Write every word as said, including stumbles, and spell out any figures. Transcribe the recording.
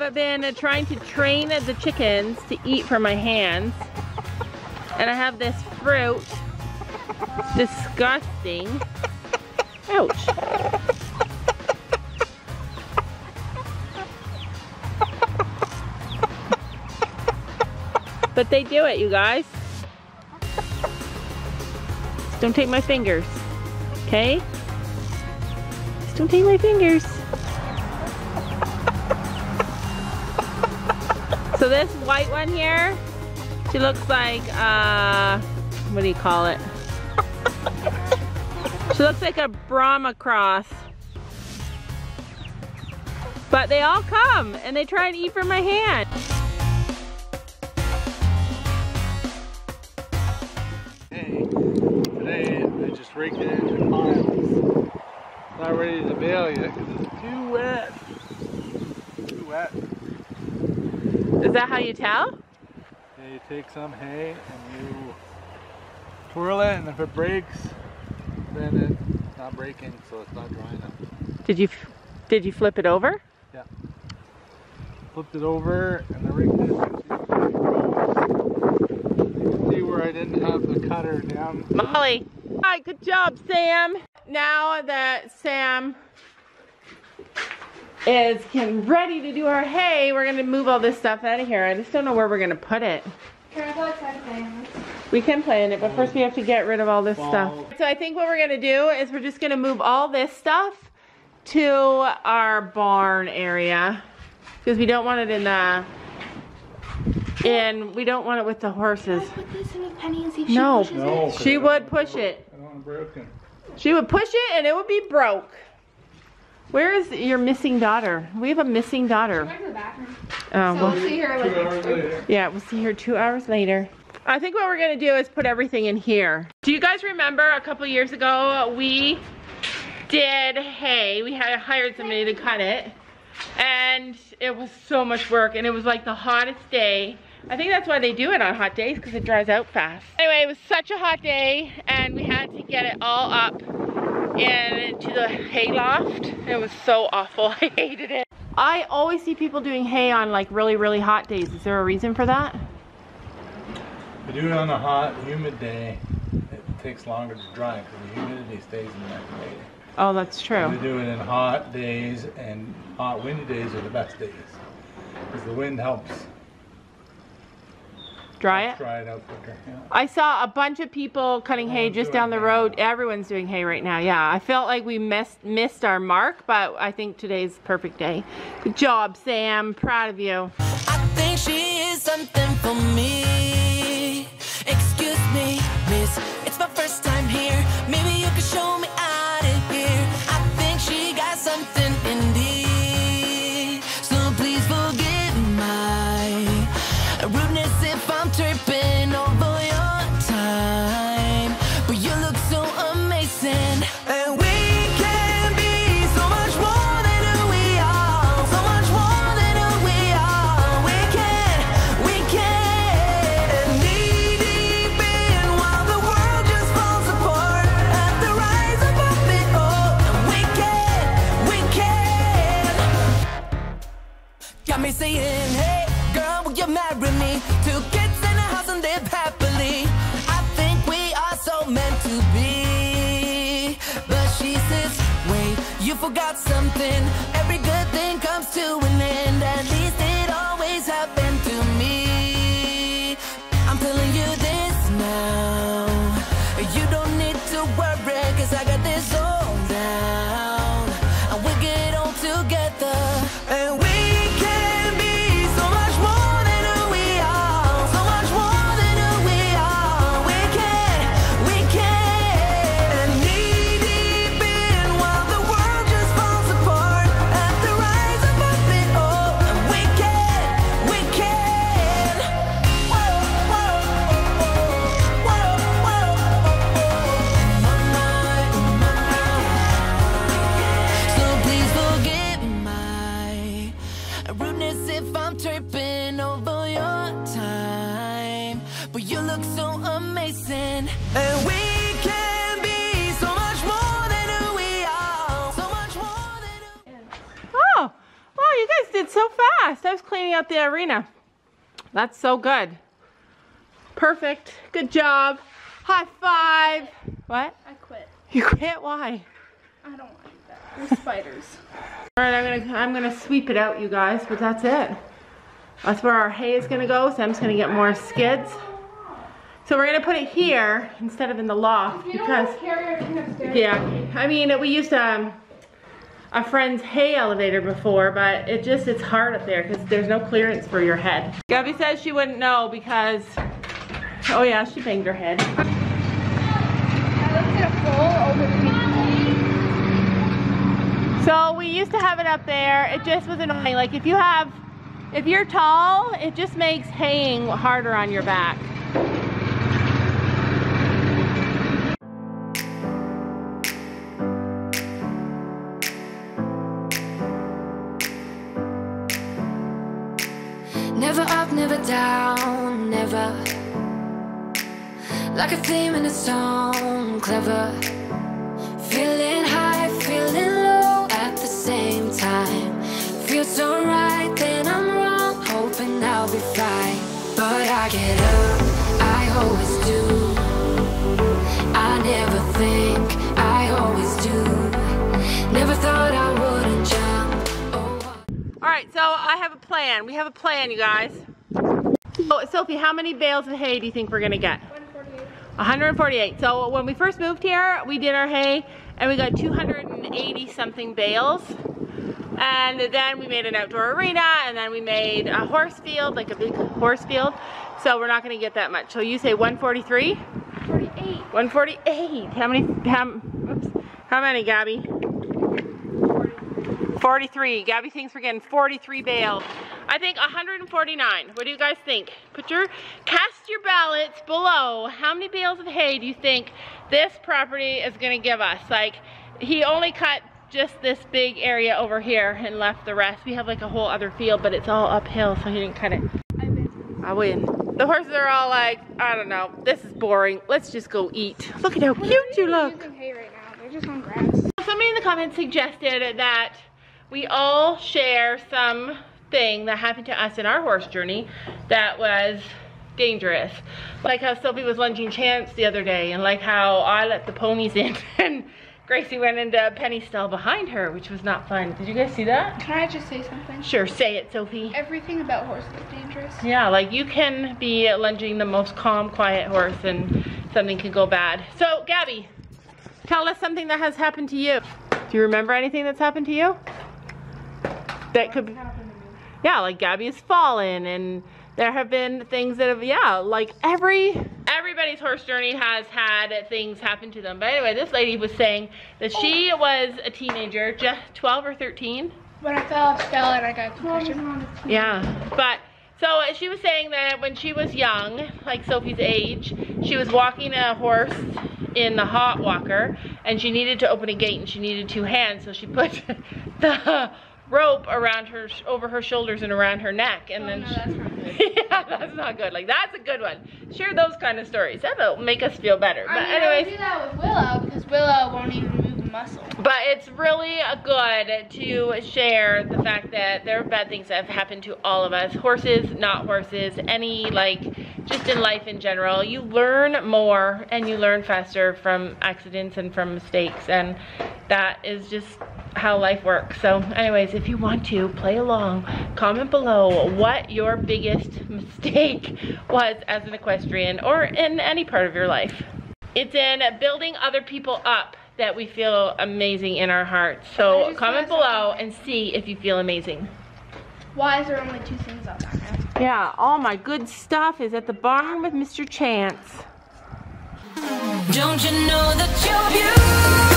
have been trying to train the chickens to eat from my hands. And I have this fruit. It's disgusting. Ouch. But they do it, you guys. Just don't take my fingers, okay? Just don't take my fingers. So this white one here, she looks like, uh, what do you call it? She looks like a Brahma cross. But they all come and they try and eat from my hand. Hey, today I just raked it into piles. Not ready to bail yet because it's too wet. Too wet. Is that how you tell? Yeah, you take some hay and you twirl it, and if it breaks, then it's not breaking, so it's not drying up. Did you did you flip it over? Yeah. Flipped it over, and the rig did. You can see where I didn't have the cutter down. Molly. All right, good job, Sam. Now that Sam is getting ready to do our hay, we're gonna move all this stuff out of here. I just don't know where we're gonna put it. Can I go outside and play in this? We can play in it, but first we have to get rid of all this Ball. stuff. So I think what we're gonna do is we're just gonna move all this stuff to our barn area because we don't want it in the, and we don't want it with the horses. Can I put this in with Penny and see if she no. pushes no, it? She would push it. I don't want it broken. She would push it and it would be broke. Where is your missing daughter? We have a missing daughter. She went to the bathroom. Oh, so we'll, we'll see her like two hours later. Yeah, we'll see her two hours later. I think what we're gonna do is put everything in here. Do you guys remember a couple years ago we did hay? We had hired somebody to cut it, and it was so much work, and it was like the hottest day. I think that's why they do it on hot days, because it dries out fast. Anyway, it was such a hot day, and we had to get it all up into the hay loft. It was so awful. I hated it. I always see people doing hay on like really, really hot days. Is there a reason for that? If you do it on a hot, humid day, it takes longer to dry because the humidity stays in that day. Oh, that's true. We do it in hot days, and hot, windy days are the best days because the wind helps dry it. Dry it out quicker. Yeah. I saw a bunch of people cutting hay just down the road. Everyone's doing hay right now. Yeah, I felt like we missed missed our mark, but I think today's perfect day. Good job, Sam. Proud of you. I think she is something for me. Excuse me, miss. It's my first time here. Maybe you could show me out of here. I think she got something indeed. So please forgive my rudeness if I'm tripping over your time, but you look so amazing, and we can be so much more than who we are, so much more than who we are. We can, we can, knee deep in while the world just falls apart at the rise above it all. And we can, we can. Got me saying, hey. Girl, will you marry me? Two kids in a house and live happily. I think we are so meant to be. But she says, wait, you forgot something. Every good thing comes to an end. At least it always happened to me. I'm telling you this now. You don't need to worry, cause I got this all down. And we'll get on together. And we so fast. Steph's cleaning out the arena. That's so good. Perfect. Good job. High five. What? I quit. You quit? Why? I don't like that. There's spiders. All right, I'm gonna I'm gonna sweep it out, you guys. But that's it. That's where our hay is gonna go. So I'm just gonna get more skids. So we're gonna put it here instead of in the loft you because don't carry everything upstairs. Yeah, I mean we used um, a friend's hay elevator before, but it just it's hard up there because there's no clearance for your head. Gabby says she wouldn't know because oh yeah, she banged her head. So we used to have it up there. It just was annoying. Like if you have, if you're tall, it just makes haying harder on your back. Never up, never down, never. Like a theme in a song, clever. Feeling high, feeling low at the same time. Feels so right, then I'm wrong, hoping I'll be fine. But I get up, I always do. I never think, I always do. Never thought I wouldn't jump. Alright, so I have a plan. We have a plan, you guys. Oh, Sophie, how many bales of hay do you think we're going to get? one forty-eight. one forty-eight. So when we first moved here, we did our hay and we got two hundred eighty something bales. And then we made an outdoor arena and then we made a horse field, like a big horse field. So we're not going to get that much. So you say one forty-three? one forty-eight. one forty-eight. How many, how, oops, how many, Gabby? forty-three. Gabby thinks we're getting forty-three bales. I think one forty-nine. What do you guys think? Put your, cast your ballots below. How many bales of hay do you think this property is going to give us? Like, he only cut just this big area over here and left the rest. We have like a whole other field, but it's all uphill, so he didn't cut it. I win. I win. The horses are all like, I don't know, this is boring. Let's just go eat. Look at how cute you look. We're not using hay right now. They're just on grass. Somebody in the comments suggested that we all share something that happened to us in our horse journey that was dangerous. Like how Sophie was lunging Chance the other day, and like how I let the ponies in and Gracie went into Penny's stall behind her, which was not fun. Did you guys see that? Can I just say something? Sure, say it, Sophie. Everything about horses is dangerous. Yeah, like you can be lunging the most calm, quiet horse and something can go bad. So, Gabby, tell us something that has happened to you. Do you remember anything that's happened to you? That could be, yeah, like Gabby has fallen and there have been things that have, yeah, like every, everybody's horse journey has had things happen to them. But anyway, this lady was saying that she was a teenager, just twelve or thirteen. When I fell, I fell and I got concussion. Yeah, but so she was saying that when she was young, like Sophie's age, she was walking a horse in the hot walker and she needed to open a gate and she needed two hands. So she put the rope around her, over her shoulders and around her neck, and oh, then no, she, that's not good. Yeah, that's not good. Like that's a good one. Share those kind of stories. That'll make us feel better. I but mean, anyways, I do that with Willow because Willow won't even move a muscle. But it's really good to share the fact that there are bad things that have happened to all of us. Horses, not horses, any like just in life in general. You learn more and you learn faster from accidents and from mistakes, and that is just how life works. So anyways, if you want to play along, comment below what your biggest mistake was as an equestrian or in any part of your life. It's in building other people up that we feel amazing in our hearts. So comment below and see if you feel amazing. Why is there only two things on that now? Yeah, all my good stuff is at the barn with Mister Chance. Don't you know that you're beautiful?